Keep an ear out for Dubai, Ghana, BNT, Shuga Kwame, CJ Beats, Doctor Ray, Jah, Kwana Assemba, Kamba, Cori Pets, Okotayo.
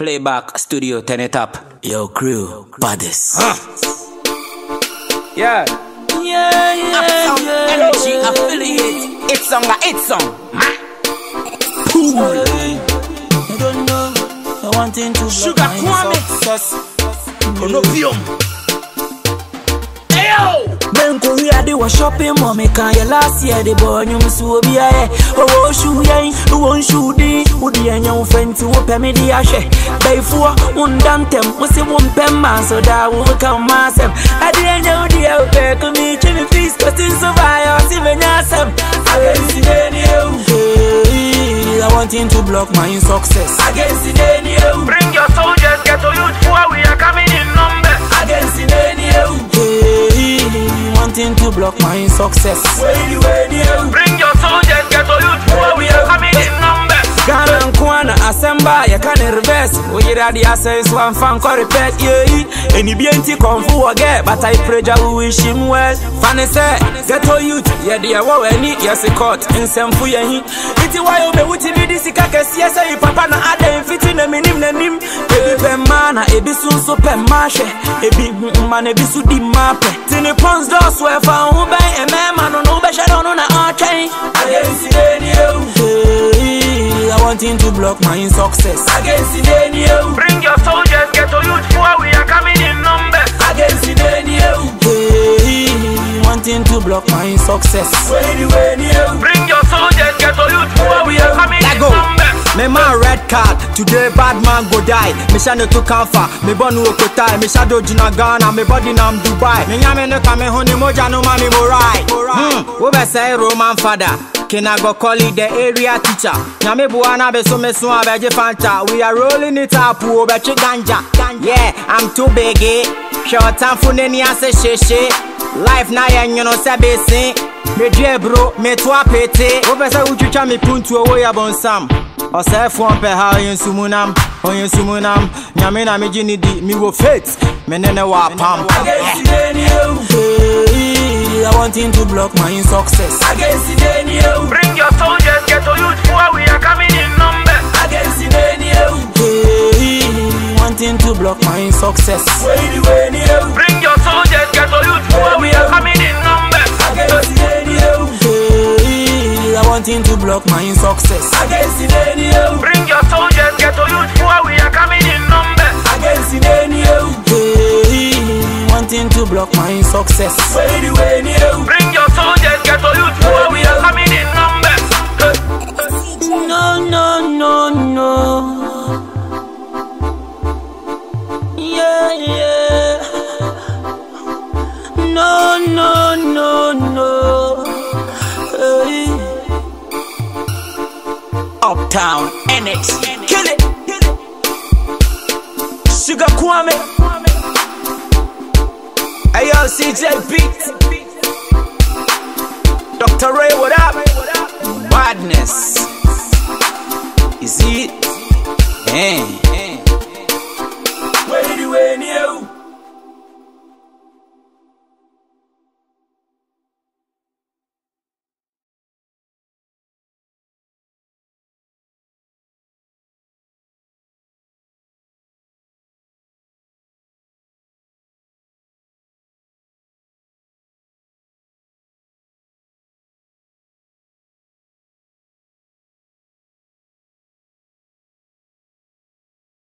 Playback studio, turn it up. Yo crew, baddest. Yeah. Yeah, yeah. Uptown Energy affiliate. It's on, it's on. Cool. I don't know. I want him to Shuga Kwame. Conopium. Ayo. Men Korea they were shopping, mommy can you last year they born you so be a shoe yeah, won't shoot the young friend to open me the ashe. Before one dantem was a one pen man, so that will come myself. I didn't know the outback of me, Jimmy Feast, but since I was even awesome. I want him to block my success. Against the new bring your soldiers, get to you for we are coming in number. Against the new wanting to block my success. Bring your soldiers, get to you for we are coming in number. Ghana and Kwana Assemba, you can't reverse. We hear the assets one fan Cori Pets, yeah. And the BNT come for again, but I pray Jah we wish him well. Fanny say, get to you, yeah, they are what we need, yes, a court, and some for you. It's why you be with me, this is a papa, and I don't fit in a minimum. Baby, man, I be soon supermarché. A big man, I be so deep map. Tiny pons, those were found by a man, on no better on an arcane. I didn't see any. I want him to block my success. Against the new bring your soldiers, get to you for we are coming in number. Against the new wanting to block my success. Bring your soldiers, get to you for we are coming in number. Me man red card, today bad man go die. Me shine to Kamba, me born to Okotayo, me shadow in Ghana, me body in Dubai. Me nyame no come home, me moja no man me morai. We be say Roman father. Can I go call it the area teacher? Nyamebuana be so me so abeje fanta. We are rolling it up, we obeje ganja. Yeah, I'm too big. Short time for neni ase sheshe. Life na yenyo no se bese. Me dre bro, me twa pete. Obese uchucha me puntu owo ya bonsam. Ose fwon pe ha yensumunam, yensumunam. Nyame na me jini di mi wo faith. Me nene wa pam. I want him to block my success. Against the new bring your soldiers, get to you for we are coming in number. Against the new want him to block my success. Bring your soldiers, get to you for we are coming in number. Against the new I want him to block my success. Against the new bring your soldiers, get to you for we are coming in number. Against the new to block my success. Bring your soldiers, get to you for we are coming in number. No, no, no, no. Yeah, yeah. No, no, no, no. Hey. Uptown NX. Kill it. Shuga Kwame. Hey yo, CJ Beats, Doctor Ray, what up? Madness. Is it? Hey.